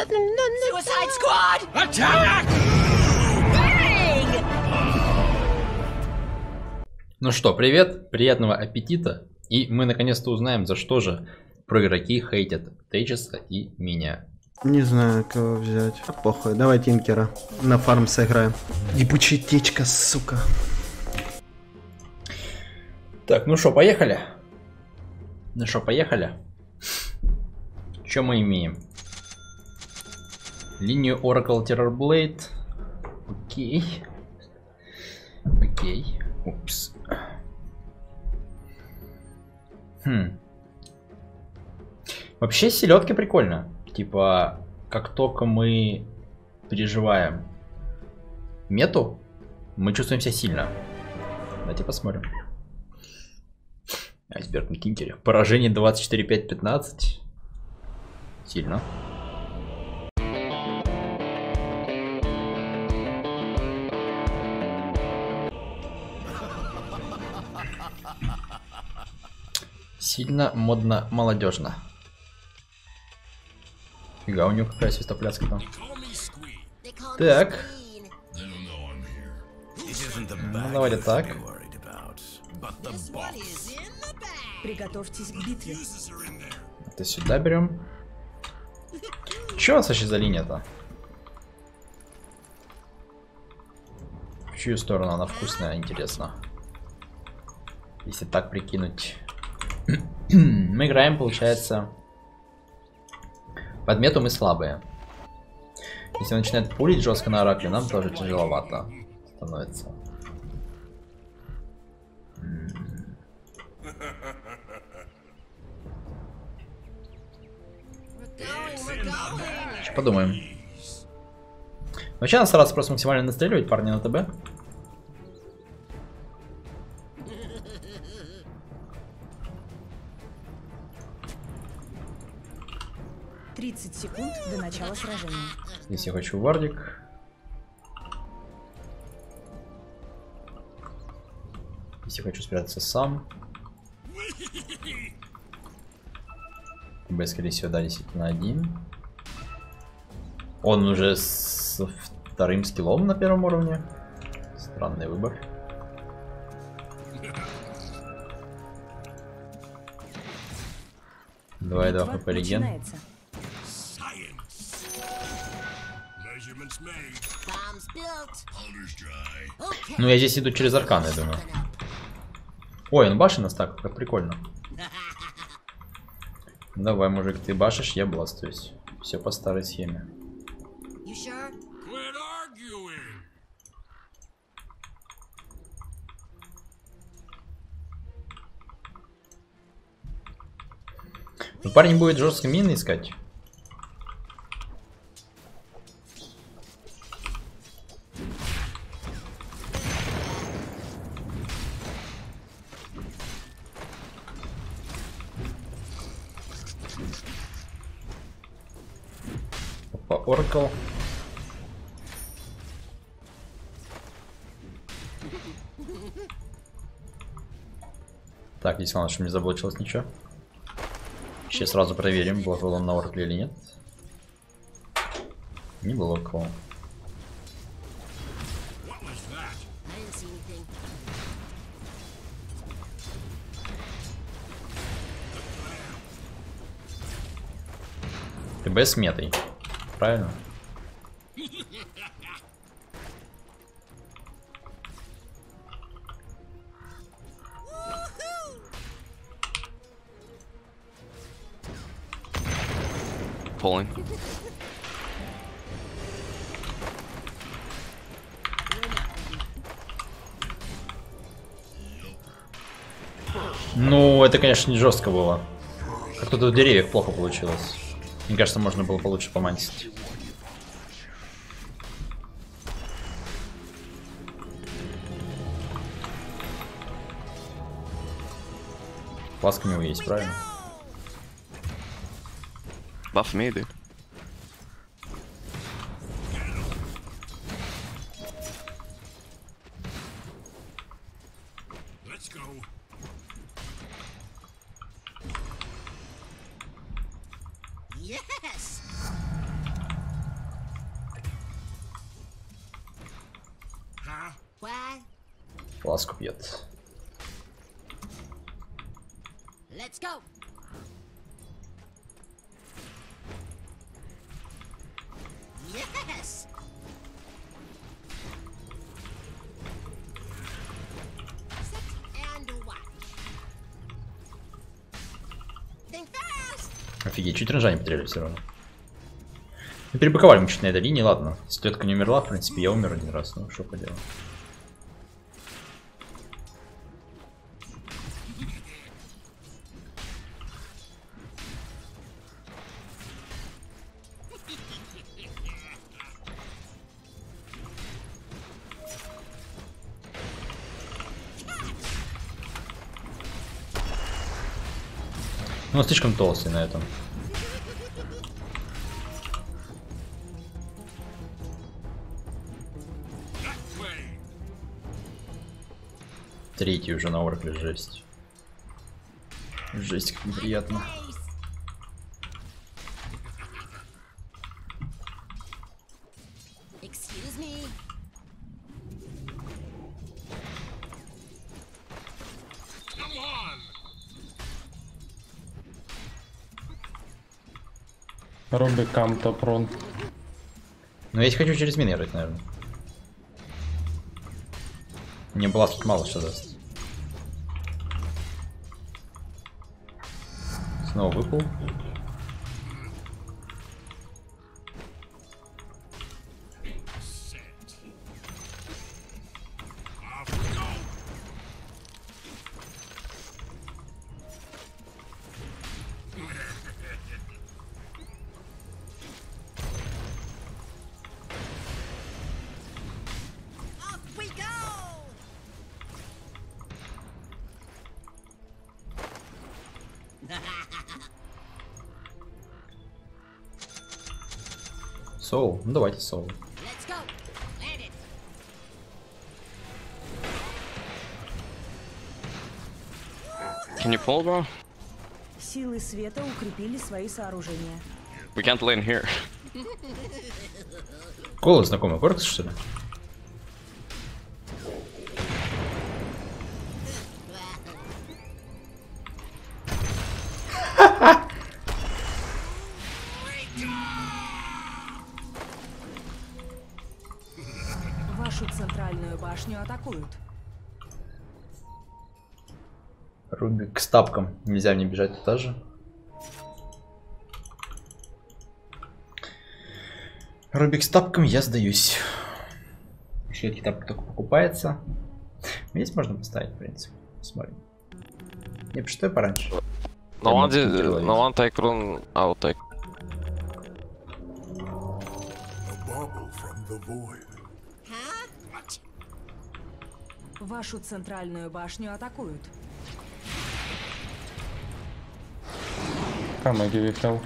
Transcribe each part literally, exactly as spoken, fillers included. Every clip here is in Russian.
Suicide squad! Attack! Bang! Ну что, привет, приятного аппетита. И мы наконец-то узнаем, за что же проигроки хейтят Течиса и меня. Не знаю, кого взять. А похуй, давай Тинкера. На фарм сыграем. Ебучая течка, сука. Так, ну что, поехали. Ну что, поехали. Что мы имеем? Линию Oracle Terror Blade. Окей. Окей. Упс. Хм. Вообще селедки прикольно. Типа, как только мы переживаем мету, мы чувствуем себя сильно. Давайте посмотрим. Айсберг на Тинкере. Поражение двадцать четыре пять пятнадцать. Сильно. Сильно, модно, молодежно. Фига, у него какая свистопляска там. Так. Ну, давайте так. Приготовьтесь к битве. Это сюда берем. Че у нас вообще за линия-то? В чью сторону она вкусная, интересно. Если так прикинуть. Мы играем, получается, под мету мы слабые. Если он начинает пулить жестко на Оракле, нам тоже тяжеловато становится. Еще подумаем. Вообще нас сразу просто максимально настреливать, парни, на ТБ. тридцать секунд до начала сражения. Здесь я хочу вардик. Здесь я хочу спрятаться сам. Б, скорее всего, да, десять на один. Он уже с вторым скиллом на первом уровне. Странный выбор. два и два по реген. Ну, я здесь иду через арканы, я думаю. Ой, он башен нас так, как прикольно. Давай, мужик, ты башишь, я бластуюсь. Все по старой схеме. Ну, парень будет жестко мины искать. Oracle. Так, здесь главное, что не заблочилось ничего. Сейчас сразу проверим, блокал он на Oracle или нет. Не блокал. ТБ с метой. Правильно? Полный. Ну, это, конечно, не жестко было. Как тут в деревьях плохо получилось. Мне кажется, можно было получше помансить. Пласка у него есть, правильно? Баф мейды. Ласку пьет. Yes. Офигеть, чуть ранжа не потеряли все равно. Ну, перебаковали мы чуть на этой линии, ладно. Светка не умерла, в принципе, я умер один раз, ну что поделать. Он слишком толстый на этом. Третий уже на Oracle, жесть. Жесть, как неприятно. Рубик кам-то прон. Ну, я если хочу через Минер, наверное. Мне бластить мало что даст. Снова выпал. Соу, ну давайте соу. Силы света укрепили свои сооружения. We can't land here. Колос знакомый, Коркс, что ли? Рубик с тапком. Нельзя мне бежать туда же. Рубик с тапком, я сдаюсь. Шлетки тапки только покупается. Здесь можно поставить, в принципе. Смотрим. Не, что я пораньше. No one, did, no one take run out take. Вашу центральную башню атакуют. Камеги вихтал.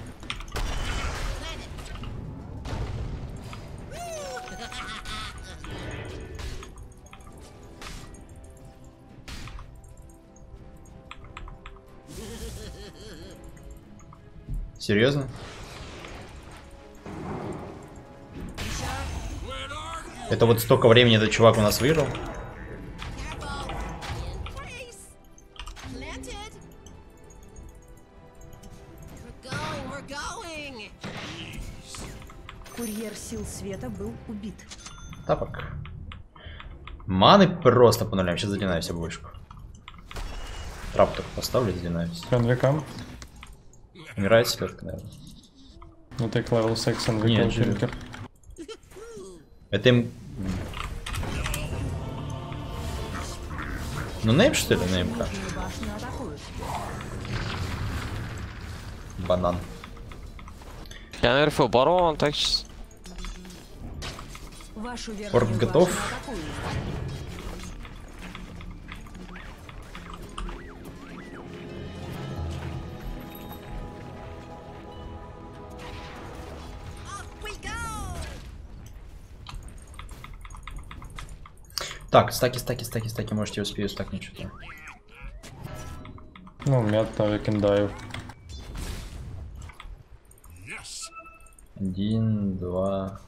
Серьезно? Это вот столько времени этот чувак у нас выиграл? Курьер сил света был убит. Тапок. Маны просто по нулям. Сейчас задинаюсь обвышку. Трап только поставлю, задинаюсь. Конвекам. Умирает сверка, наверное. Ну ты клавил секс, Анвекам, Тинкер. Это им... Ну нейм что ли? Неймка. Банан. Я наверху барон, так сейчас. Орб готов. Так, стаки, стаки, стаки, стаки, можете успеть стакнуть что-то. Ну, мята, викиндаю. Один, два,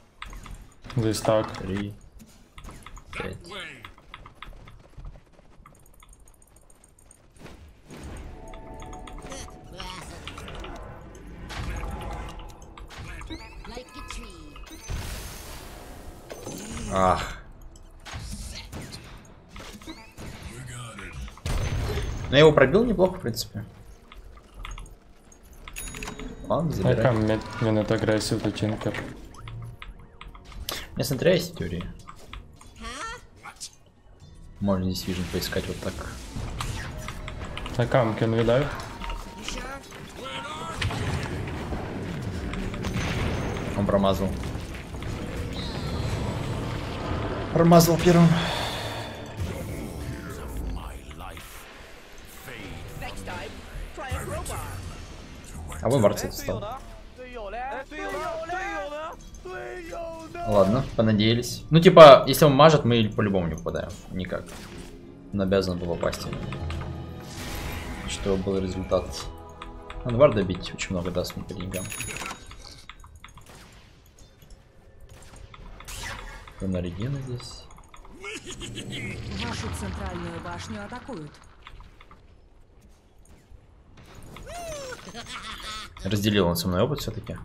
здесь так, три, пять. Ах. Но я его пробил неплохо, в принципе. Ладно, забирай. Айка, медленно агрессив, Тинкер. Мне смотря есть теория. Можно здесь вижу поискать вот так. Айка, кен видаю. Он промазал. Промазал первым. А вы Марс отстал. Ладно, понадеялись. Ну типа, если он мажет, мы по-любому не попадаем. Никак. Он обязан был попасть. Что был результат. Анвар добить очень много даст мне по деньгам. Нарегена здесь. Вашу центральную башню атакуют. Разделил он со мной опыт все-таки.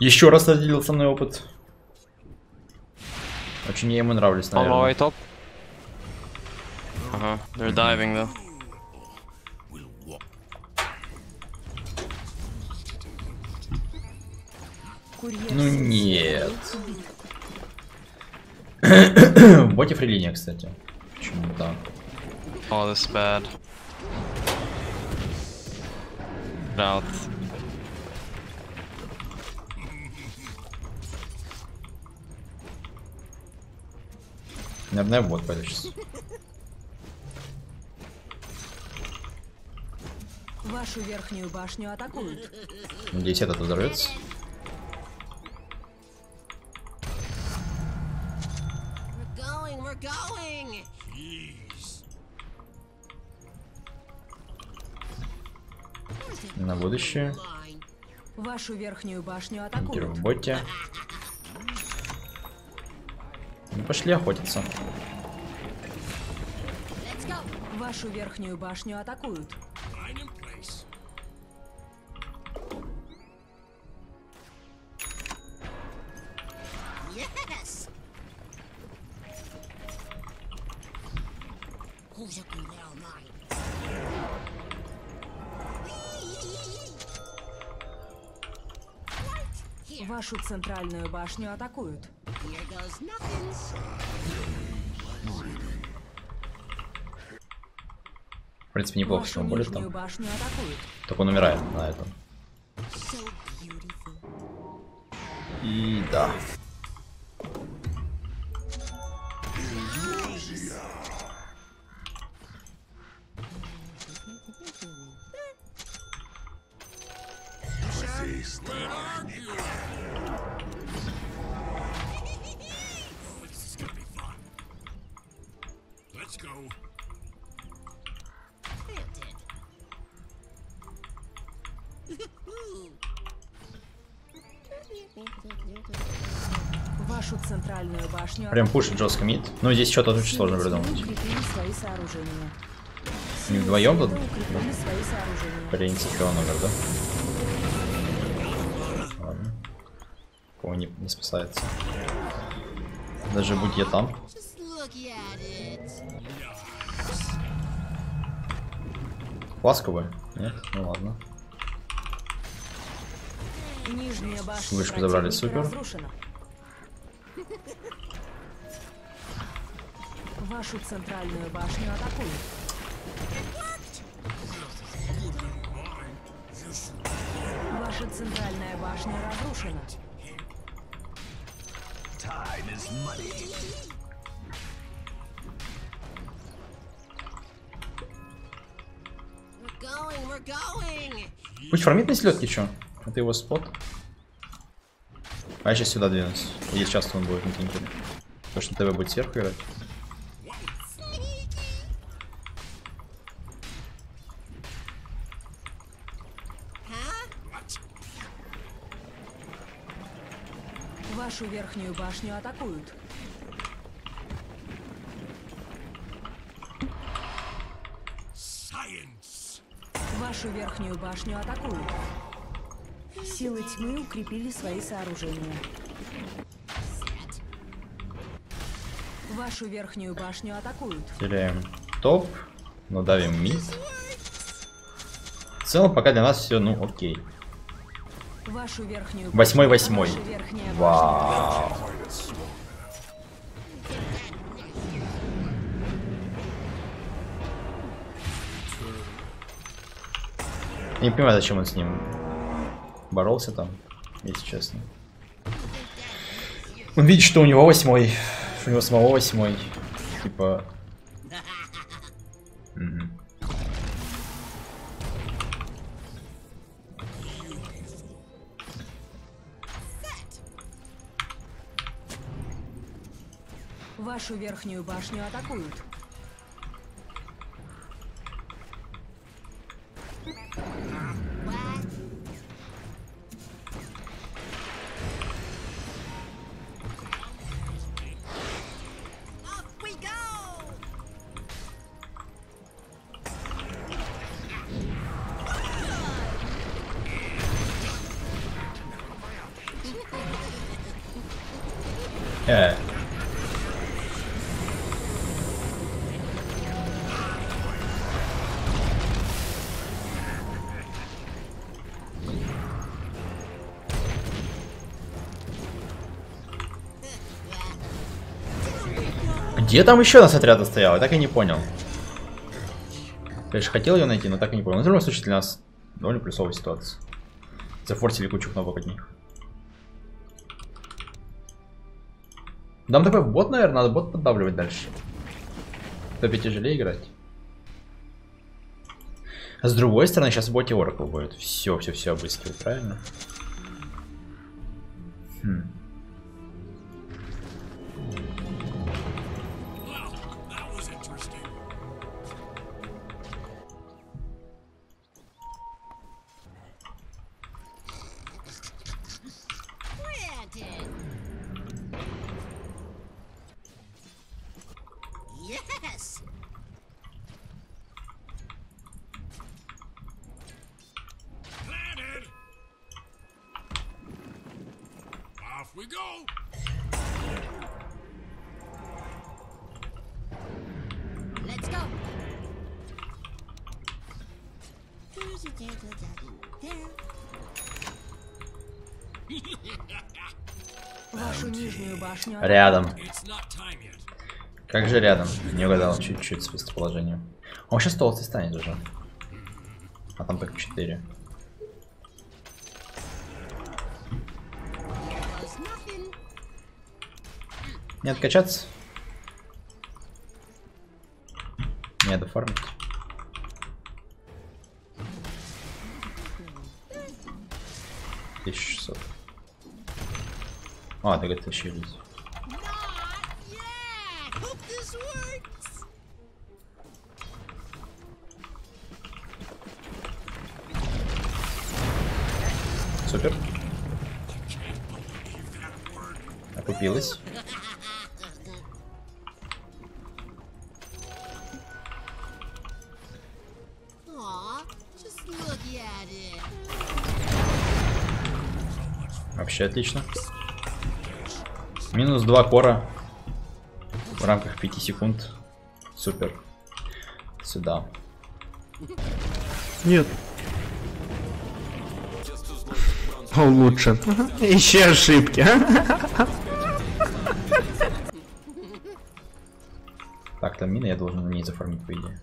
Еще раз разделил со мной опыт. Очень я ему нравлюсь, наверное. Ага, they're diving, да. Ну нет. В боте фрилиния, кстати. Почему-то. О, oh, this is bad. Out. Наверное, вот пойду сейчас. Вашу верхнюю башню атакуют. Надеюсь, этот взорвется. На будущее. Вашу верхнюю башню атакуют. В боте. Ну, пошли охотиться. Вашу верхнюю башню атакуют. Yes. Вашу центральную башню атакуют. В принципе, неплохо, что он болит там. Так он умирает на этом. И да. Вашу центральную башню. Прям пушит жестко мид. Ну здесь что-то очень сложно придумать. Не вдвоем тут? В принципе, он умер, да? Ладно. Кого не, не спасается. Даже будь я там. Ласковые? Нет? Ну ладно. Вышку забрали, супер. Вашу центральную башню атакуют. Ваша центральная башня разрушена. Пусть фармит на селедке, чё? Это его спот. А я сейчас сюда двинусь. Или часто он будет на Тинкере. Потому что ТВ будет сверху играть. Вашу верхнюю башню атакуют. Science. Вашу верхнюю башню атакуют. Силы тьмы укрепили свои сооружения. Вашу верхнюю башню атакуют. Теряем топ, надавим мид. В целом пока для нас все, ну, окей. Вашу верхнюю... Восьмой, восьмой. Вау. Я не понимаю, зачем он с ним боролся там, если честно. Он видит, что у него восьмой. У него самого восьмой. Типа... Угу. Вашу верхнюю башню атакуют. Yeah. Где там еще у нас отряд стоял? Я так и не понял. Конечно, хотел ее найти, но так и не понял. Но в любом случае для нас довольно плюсовая ситуация. Зафорсили кучу кнопок от них. Нам такой бот, наверное, надо бот поддавливать дальше. Топе тяжелее играть. А с другой стороны, сейчас в боте Oracle будет. Все, все, все обыскивает, правильно? Хм. Рядом. Как же рядом? Не угадал чуть-чуть с местоположением. Он сейчас толстый станет уже. А там только четыре. Не откачаться? Не дофармить. тысяча шестьсот. А, так это еще есть. Супер. Окупилась. Вообще отлично. Минус два кора в рамках пяти секунд. Супер. Сюда. Нет. Лучше. Еще ошибки. Так, там мина, я должен на ней зафармить, по идее.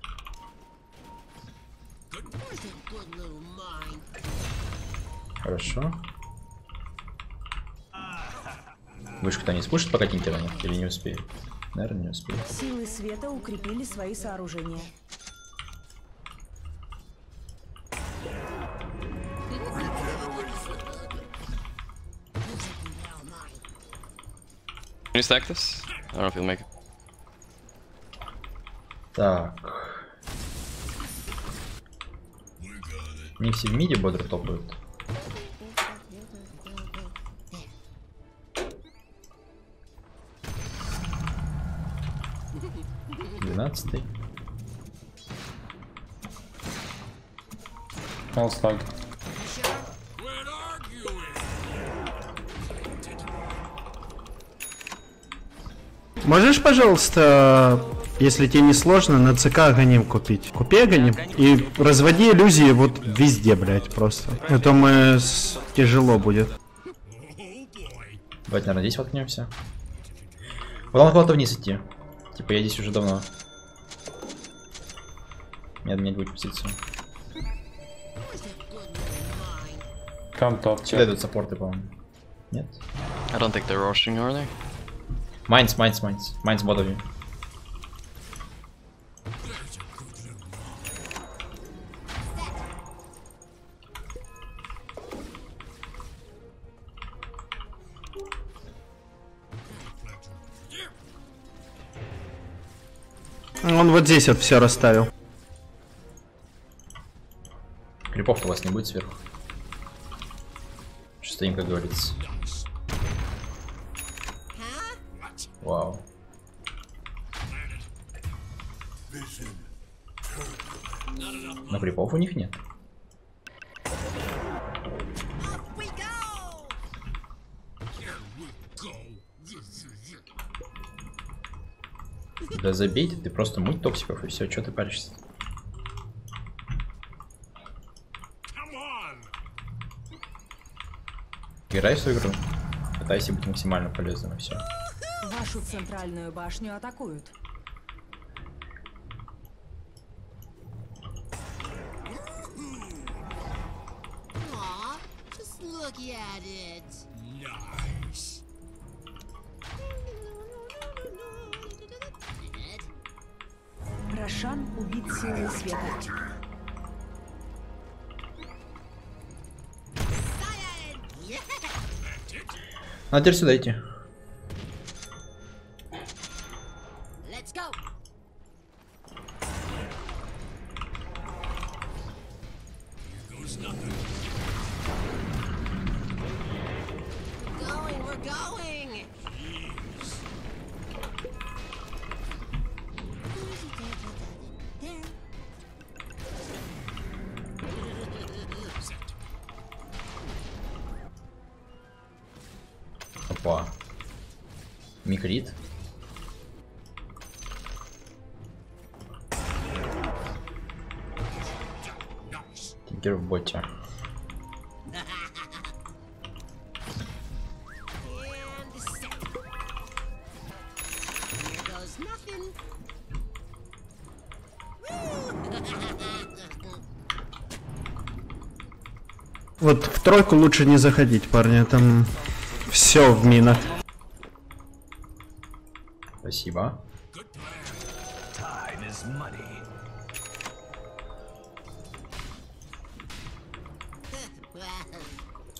Хорошо. Вышку-то не спушит, пока Тинкера нет, или не успеет? Наверное, не успеет. Силы света укрепили свои сооружения. Так. Не все в миде бодро топают. тринадцатый. Алстаг. Можешь, пожалуйста, если тебе не сложно, на ЦК Аганим купить? Купи Аганим и разводи иллюзии вот везде, блядь, просто. Это мы с... тяжело будет. Давайте, наверное, здесь воткнемся. Вот он куда-то вниз идти. Типа я здесь уже давно. Нет, мне не будет пуститься. Кам-то отчет. Сюда идут саппорты, по-моему. Нет? Майнс, майнс, майнс. Майнс ботови. Он вот здесь вот все расставил. Крипов у вас не будет сверху. Что стоим, как говорится. Вау. Но крипов у них нет. Да забейте, ты просто муть топсиков и все, что ты паришься? Играй в свою игру, пытайся быть максимально полезным и все. Вашу центральную башню атакуют. Рошан убит силой света. А теперь сюда идти. Микрит. Тинкер в боте. Вот в тройку лучше не заходить, парни, там все в минах. Спасибо.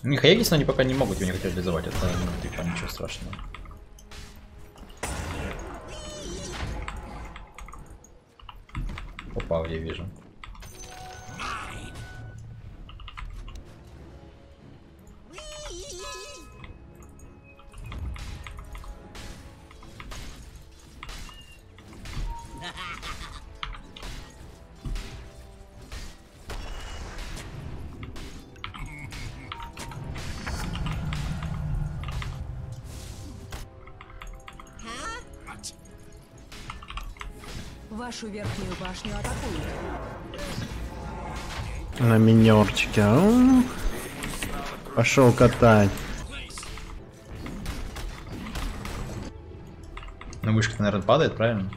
У них Аегис, но они пока не могут его никак реализовать, это ну, типа ничего страшного. Попал, я вижу. Вашу верхнюю башню атакуют. На минерчике. Пошел катать. Ну вышка, наверное, падает, правильно?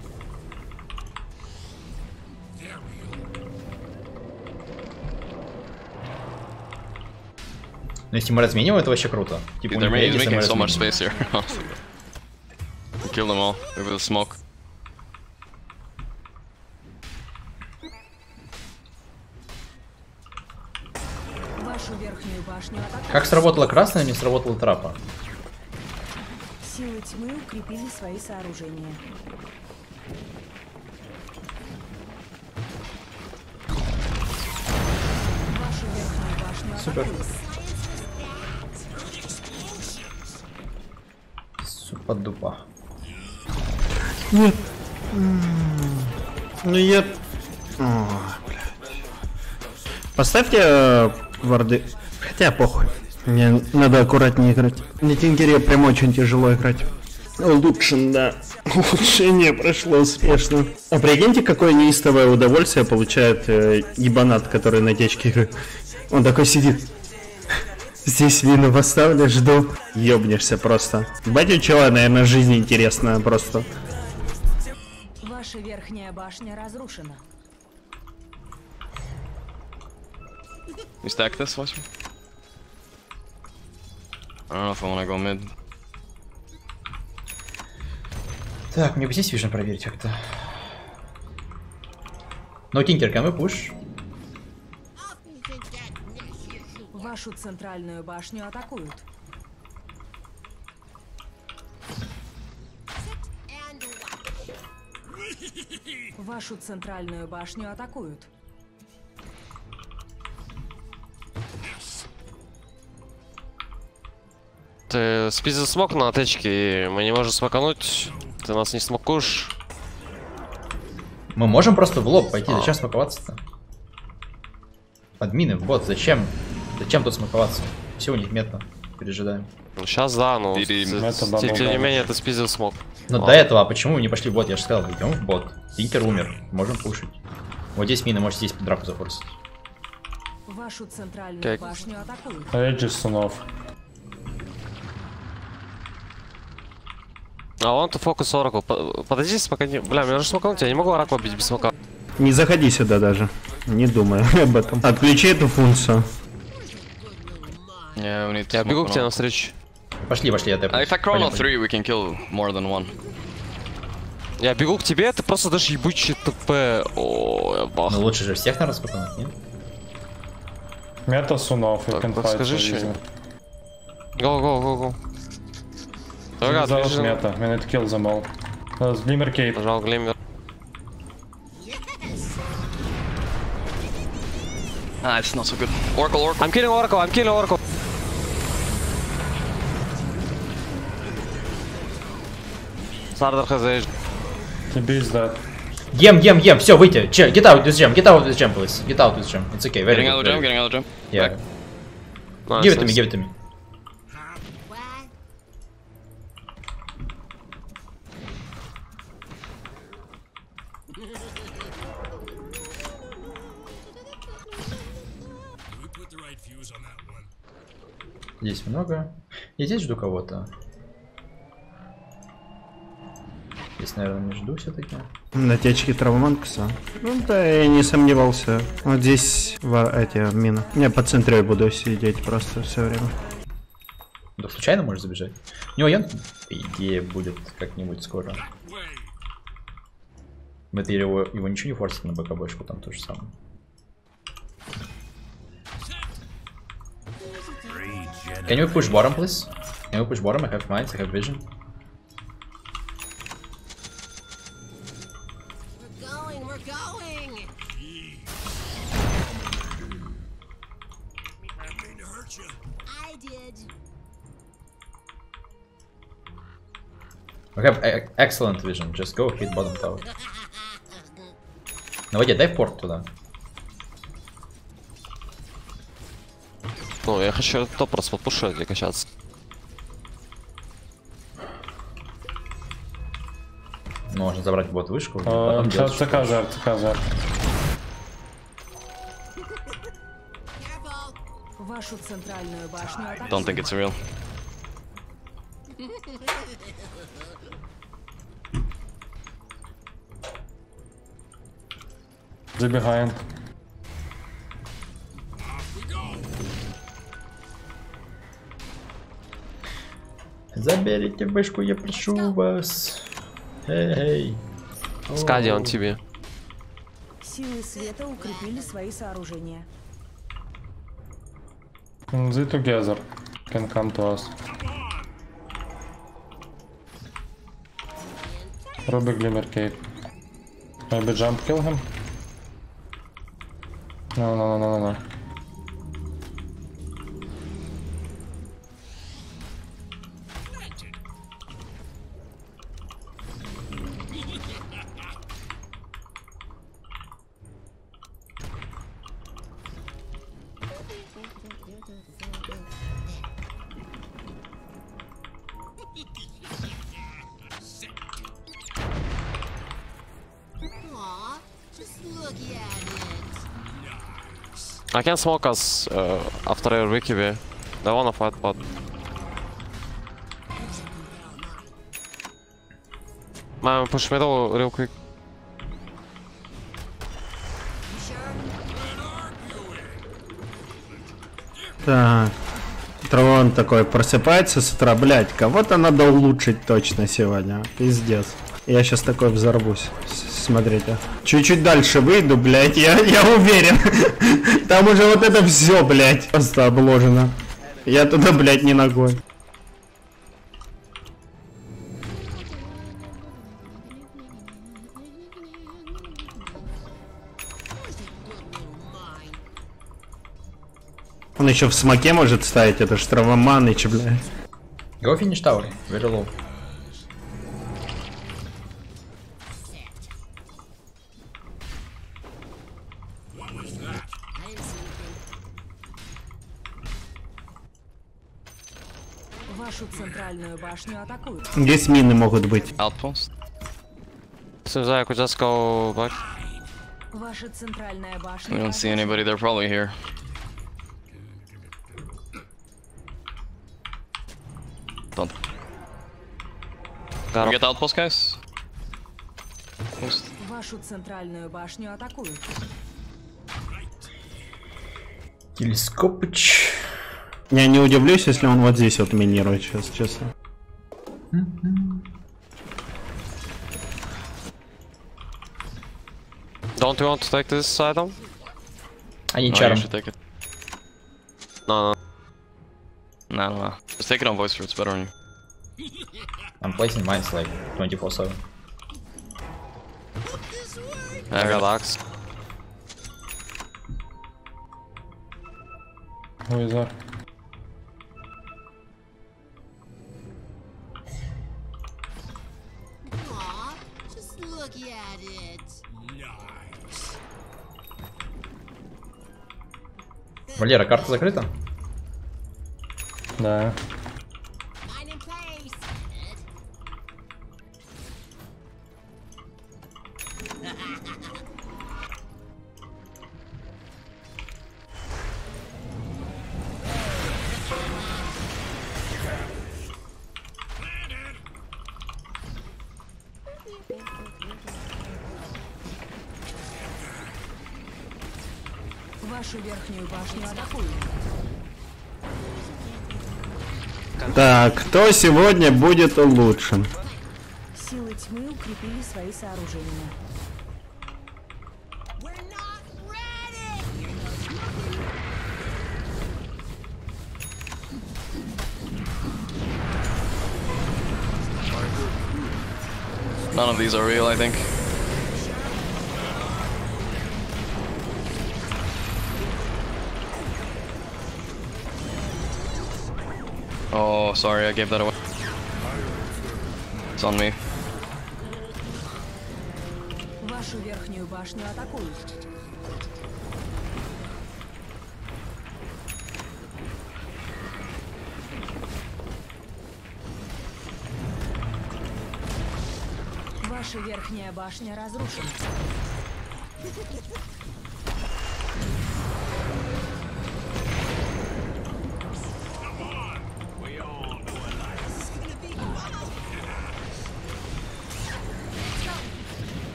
Но если мы разменим, это вообще круто. Типа, мы разменим. So much space here. Kill them all over the smoke. Как сработала красная, не сработала трапа. Силы тьмы укрепили свои сооружения. Супер. Супа-дупа. Нет. Ну я... О, блядь. Поставьте варды. Хотя похуй. Мне надо аккуратнее играть. На Тинкере прям очень тяжело играть. Улучшен, да. Улучшение прошло успешно. А прикиньте, какое неистовое удовольствие получает э, ебанат, который на течке играет. Он такой сидит. Здесь вину поставлю, жду. Ёбнешься просто. Бать, у чела, наверное, жизнь интересная просто. Ваша верхняя башня разрушена. You stack this, Watcher? I don't know if I wanna go mid. Так, мне бы здесь вижу проверить как-то. Но Тинкер, кому пуш? Вашу центральную башню атакуют. Вашу центральную башню атакуют. Ты спиздил смок на течке, и мы не можем смокануть. Ты нас не смокуешь. Мы можем просто в лоб пойти. А. Зачем смаковаться-то? Админы в бот. Зачем? Зачем тут смаковаться? Все у них метно. Пережидаем. Ну сейчас да, но тем не менее ты спиздил смок. Но до этого, а почему не пошли в бот? Я же сказал, идем в бот. Тинкер умер. Можем пушить. Вот здесь мины, может здесь под драку зафорсить. Вашу центральную башню атакуют. Эджисунов. А он тут фокус Oracle. Подожди, пока не... Бля, мне нужно смокнуть, я не могу Oracle бить без смока. Не заходи сюда даже. Не думаю об этом. Отключи эту функцию. Yeah, я бегу к тебе навстречу. Пошли, пошли, я тэпну. Uh, я бегу к тебе, ты просто даже ебучий ТП. О, бах. Ну лучше же всех надо споконать, нет? Мета Сунов, you can fight. Скажи что-нибудь. Go, go, go, go. Мета, минут килл замол. Глиммер кейп. Пожал глиммер. Ah, it's not so good. Oracle, Oracle. I'm killing Oracle, I'm killing Oracle. Сардар хз. Тебе издат. Ем, ем, ем, все, выйти. Get out this jump, get out this jump, please. Get out this jump. It's okay, very good. Getting out of jump, getting out of jump. Yeah. Nice, give it to me, give it to me. Здесь много. Я здесь жду кого-то. Здесь, наверное, не жду все-таки. На течке Травоман кса. Ну да, я не сомневался. Вот здесь в эти мины. Я по центре буду сидеть просто все время. Да случайно можешь забежать? У него ян, по идее, будет как-нибудь скоро. Это его, его ничего не форсит на БКБшку, там то же самое. Can we push bottom, please? Can we push bottom? I have mines, I have vision. We're going, we're going. I mean to hurt you. I did. We have excellent vision. Just go hit bottom tower. No, wait, дай порт туда. Ну, я хочу топ просто подпушать и качаться. Можно забрать бот вышку. Сейчас ЦК жар, ЦК жар. Вашу центральную башню. Don't think it's real. Забегаем. Заберите бышку, я прошу вас. Эй, эй. Скади он тебе. Силы света укрепили свои сооружения. They together can come to us. Rubick glimmer cape. Maybe jump kill him. No, no, no, no, no. I can smoke us uh, after I wiki B. They wanna fight, but man, push middle real quick. Так, Травон такой просыпается с утра, блять, кого-то надо улучшить точно сегодня, пиздец. Я сейчас такой взорвусь, смотрите. Чуть-чуть дальше выйду, блять, я, я уверен. Там уже вот это все, блять, просто обложено. Я туда, блять, не ногой. Он еще в смоке может ставить, это же Травоман и че, бля. Go finish tower, very low. Вашу центральную башню атакуют. Здесь мины могут быть. Outpost. I could just go back. Ваша центральная башня. We don't see anybody, they're probably here. Done. Got get outpost, guys. Post. Вашу центральную башню атакуют. Телескопыч. Я не удивлюсь, если он вот здесь вот минирует сейчас, честно. Don't you want to take this item? Они чаром. No, no. No, no, no. Just take it on voice, it's better on you. I'm placing mines like twenty-four seven. I got locks. Who is that? Aw, just look at it. Nice. Валера, карта закрыта? Да. Вашу верхнюю башню атакуют. Так, кто сегодня будет улучшен? Силы тьмы укрепили свои сооружения. None of these are real, I think. Oh, sorry, I gave that away. It's on me. Вашу верхнюю башню атакуют. Ваша верхняя башня разрушена.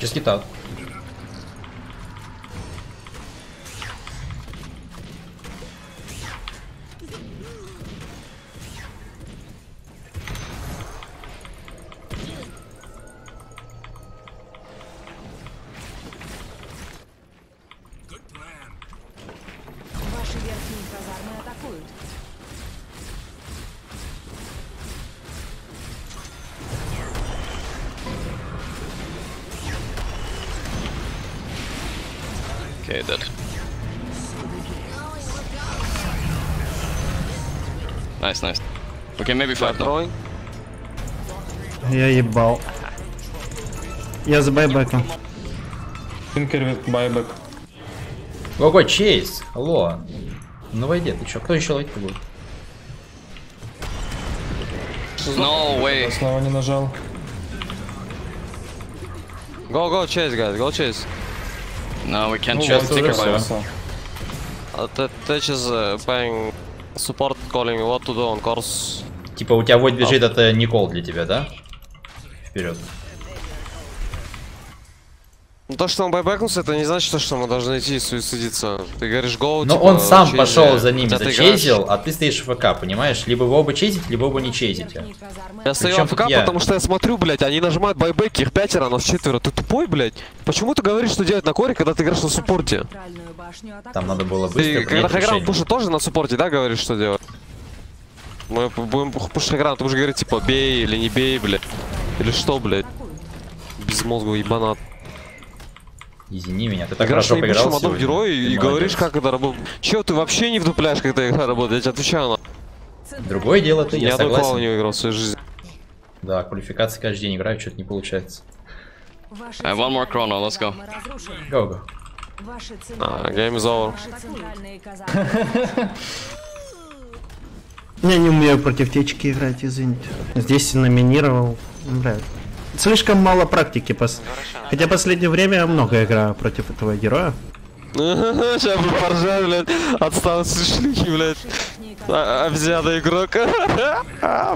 Just get out. Okay, dead. Nice, nice. Okay, maybe five now. Я ебал. Я за байбеком. Тинкер байбек. Ого, Чейз! Алло! Ну войди, ты чё? Кто еще лайк-то будет? No way! Я снова не нажал. Go, go chase, guys. Go chase. No, we can't chase Tinker by also. Течис paying support, calling what to do on course. Типа у тебя вот бежит, это Никол для тебя, да? Вперед. То, что он байбекнулся, это не значит, что мы должны идти и суицидиться. Ты говоришь go. Но типа, он сам пошел за ними, зачейзил, а ты стоишь в ФК, понимаешь? Либо вы оба чейзите, либо оба не чейзите. Я стою в ФК, я... потому что я смотрю, блядь, они нажимают байбеки, их пятеро, а нас четверо. Ты тупой, блядь? Почему ты говоришь, что делать на коре, когда ты играешь на суппорте? Там надо было быстро принять решение. Когда хайграунд пушит, тоже на суппорте, да, говоришь, что делать? Мы будем пушить хайграунд, ты будешь говорить, типа, бей или не бей, блядь. Или что, блядь? Безмозговый ебанат. Извини меня, ты так играешь, хорошо поиграл сегодня. Ты герой и молодец. Говоришь, как это работает. Чего ты вообще не вдупляешь, когда игра работает? Я тебе отвечаю на... Другое дело, ты, я, я согласен. Я дупал у него играл в своей жизни. Да, квалификации каждый день играю, что-то не получается. Uh, one more Chrono, let's go. Go, go. Ah, game is over. Я не умею против течки играть, извините. Здесь номинировал, блядь. Слишком мало практики, пос... хотя в последнее время много играю против этого героя. Сейчас бы поржали, блядь, отстал сушлики, блядь, обезьяна игрок,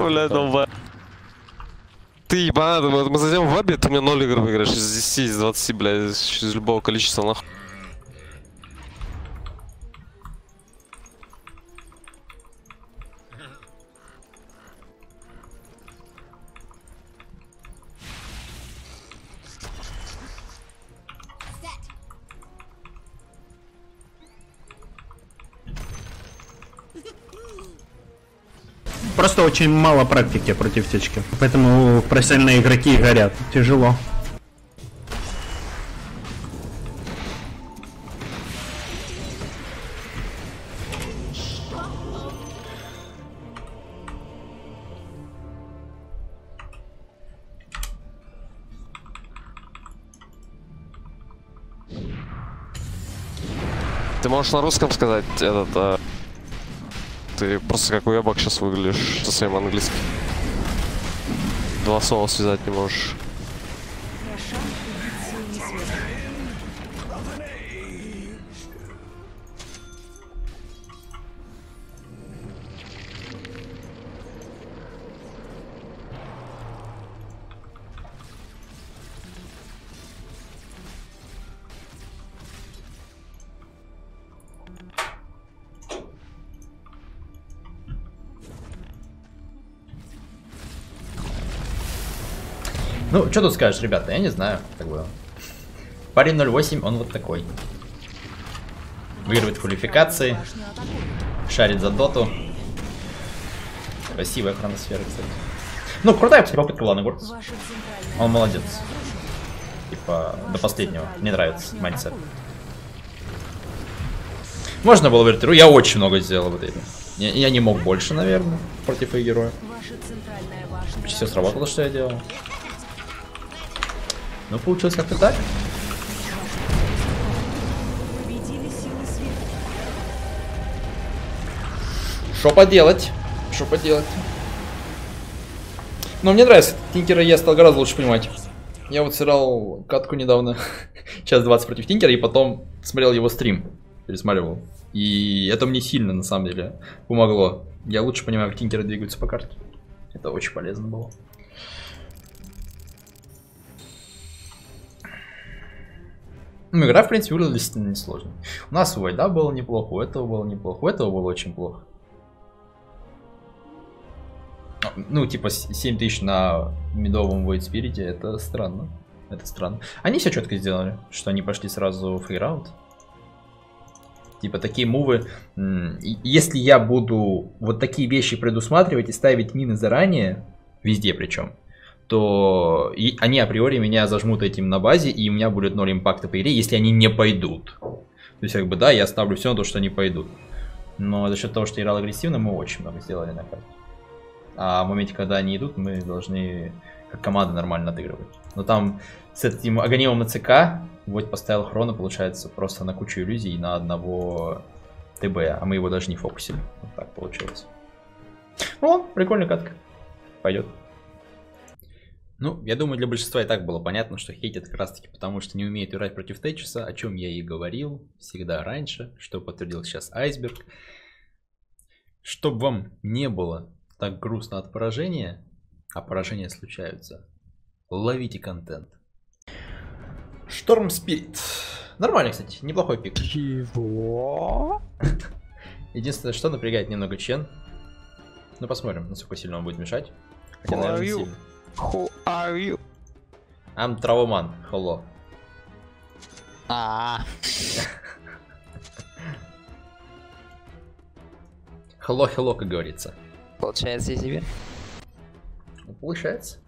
блядь, долбай. Ты ебаный, мы зайдем в обе, ты мне ноль игр выиграешь, из десяти, из двадцати, блядь, из любого количества, нахуй. Просто очень мало практики против течки, поэтому профессиональные игроки горят. Тяжело. Ты можешь на русском сказать этот... А... Ты просто как уебак сейчас выглядишь со своим английским. Два слова связать не можешь. Ну, что тут скажешь, ребята, я не знаю, как бы. Парень ноль восемь, он вот такой. Выигрывает квалификации. Шарит за доту. Красивая хроносфера, кстати. Ну, крутая попытка, ладно, город. Он молодец. Типа, до последнего. Мне нравится майндсет. Можно было выиграть игру, я очень много сделал в этой игре. Я, я не мог больше, наверное, против ее героя. Почти все сработало, что я делал. Ну, получилось как-то так. Что поделать? Что поделать? Но мне нравится. Тинкера я стал гораздо лучше понимать. Я вот сыграл катку недавно. Час двадцать против Тинкера. И потом смотрел его стрим. Пересматривал. И это мне сильно, на самом деле, помогло. Я лучше понимаю, как Тинкеры двигаются по карте. Это очень полезно было. Ну, игра, в принципе, выглядела действительно несложно. У нас у Вайда было неплохо, у этого было неплохо, у этого было очень плохо. Ну, типа, семь тысяч на медовом Void Spirit, это странно. Это странно. Они все четко сделали, что они пошли сразу в фрираунд. Типа, такие мувы... Если я буду вот такие вещи предусматривать и ставить мины заранее, везде причем, то и они априори меня зажмут этим на базе, и у меня будет ноль импакта по игре, если они не пойдут. То есть, как бы, да, я ставлю все на то, что они пойдут. Но за счет того, что я играл агрессивно, мы очень много сделали на карте. А в моменте, когда они идут, мы должны как команда нормально отыгрывать. Но там с этим огневым на ЦК, вот поставил Хроно, получается, просто на кучу иллюзий на одного ТБ, а мы его даже не фокусили. Вот так получилось. Ну, прикольная катка. Пойдет. Ну, я думаю, для большинства и так было понятно, что хейтят как раз-таки потому, что не умеет играть против Течиса, о чем я и говорил всегда раньше, что подтвердил сейчас Iceberg. Чтобы вам не было так грустно от поражения, а поражения случаются, ловите контент. Storm Spirit. Нормальный, кстати, неплохой пик. Чего? Единственное, что напрягает немного Чен. Ну, посмотрим, насколько сильно он будет мешать. Хотя, наверное, не сильно. Who are you? I'm Травоман. Hello. Ah. Hello, hello, как говорится. Получается, я тебе? Ну, получается.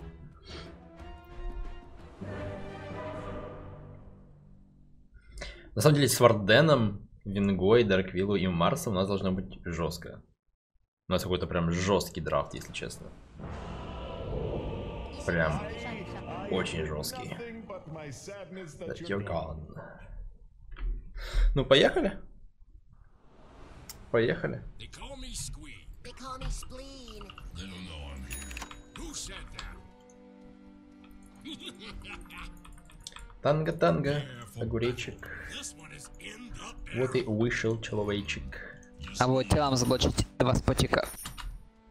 На самом деле, с Варденом, Вингой, Дарквиллу и Марсом у нас должно быть жестко. У нас какой-то прям жесткий драфт, если честно. Прям очень жесткий. Ну, поехали. Поехали. Танго-танго, огуречек. Вот и вышел человечек. А будет телом заблочить два спотика.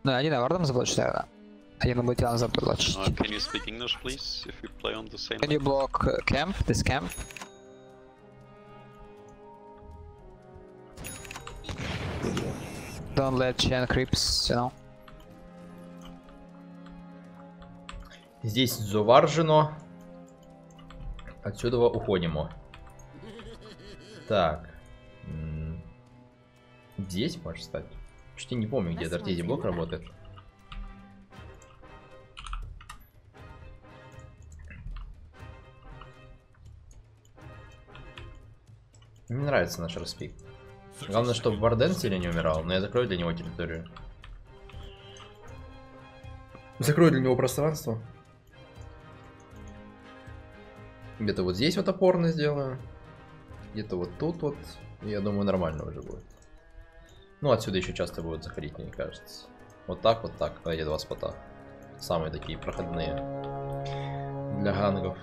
Ну, один авардом заблочить, наверное. Один будет телом заблочить. Uh, can you speak English, please, if you play on the same Can you block uh, camp, this camp? Don't let Chen creeps, you know. Здесь заваржено. Отсюда уходим. Так. Здесь можешь стать. Почти не помню, где Дартизи блок работает. Мне нравится наш распик. Главное, чтобы Варден сильно не умирал, но я закрою для него территорию. Закрою для него пространство. Где-то вот здесь вот опорно сделаю. Где-то вот тут вот. Я думаю, нормально уже будет. Ну, отсюда еще часто будут заходить, мне кажется. Вот так, вот так. Эти два спота. Самые такие проходные. Для гангов.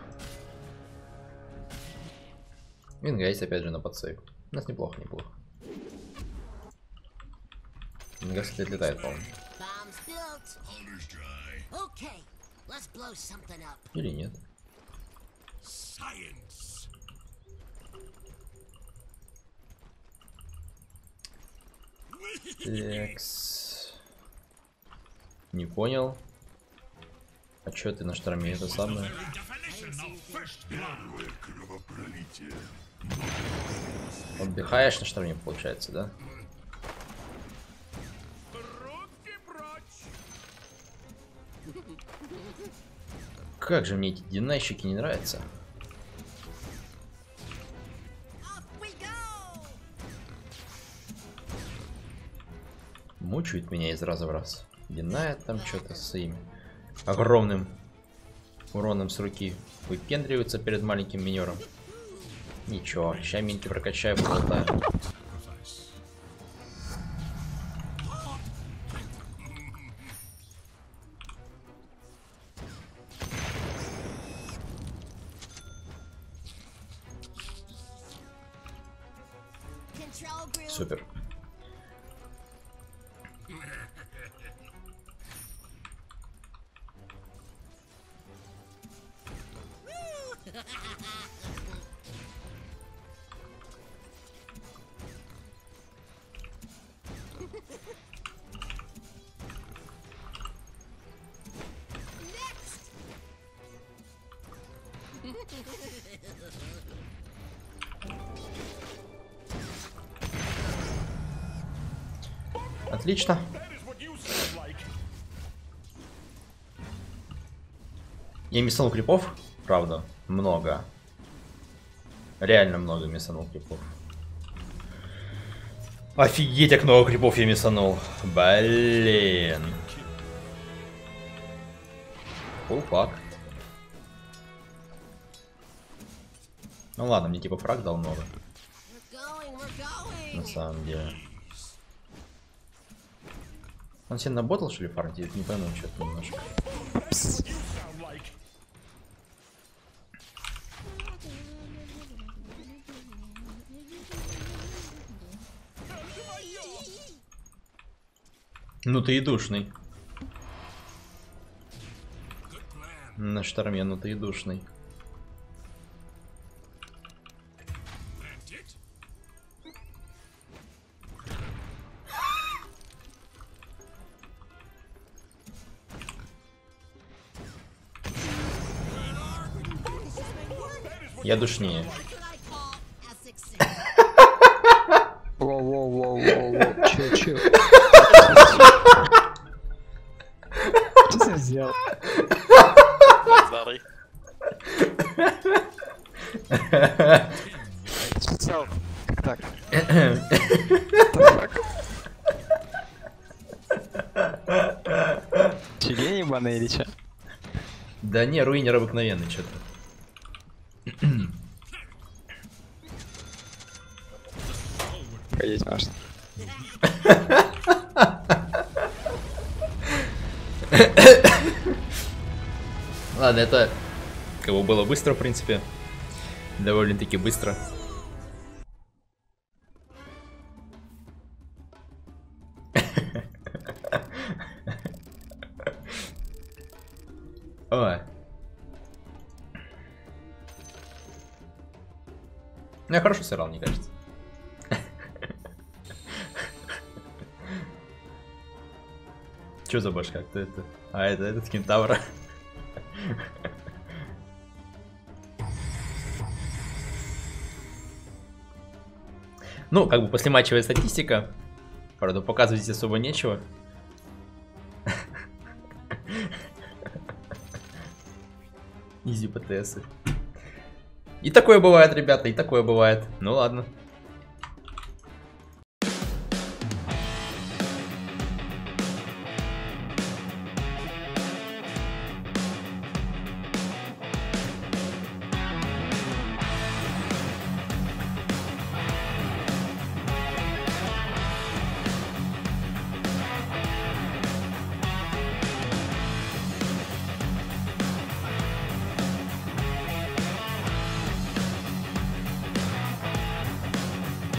Винга есть опять же на подсейв. У нас неплохо, неплохо. Винга, кстати, отлетает, по-моему. Или нет. Текс. Не понял. А чё ты на шторме это самое? Отдыхаешь на шторме, получается, да? Как же мне эти динайщики не нравятся. Мучают меня из раза в раз. Динает там что-то с своим огромным уроном с руки. Выпендриваются перед маленьким минером. Ничего, сейчас минки прокачаю, болтаю. Супер. Отлично. Я миссанул крипов, правда, много. Реально много миссанул крипов. Офигеть, как много крипов я миссанул. Блин. Фулпак. Ну ладно, мне типа фраг дал много. На самом деле. Он себе наботал, что ли, фарм? Я не пойму, что-то немножко. Ну ты и душный. На шторме, ну ты и душный. Я душнее. Воу-воу-воу-воу-воу. Че, че? Что ты сделал? Sorry. Так. Чего не баны или че? Да не, руинер обыкновенный что-то. Поедь, Маш. Ладно, это кого было быстро, в принципе. Довольно-таки быстро. О. Ну, я хорошо сыграл, мне кажется. Че за башка? Кто это? А, это этот кентавр. Ну, как бы послематчевая статистика. Правда, показывать здесь особо нечего. Изи ПТСы. И такое бывает, ребята, и такое бывает. Ну ладно.